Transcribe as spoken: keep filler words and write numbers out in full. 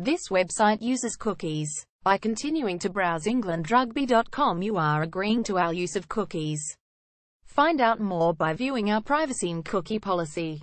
This website uses cookies. By continuing to browse england rugby dot com, you are agreeing to our use of cookies. Find out more by viewing our privacy and cookie policy.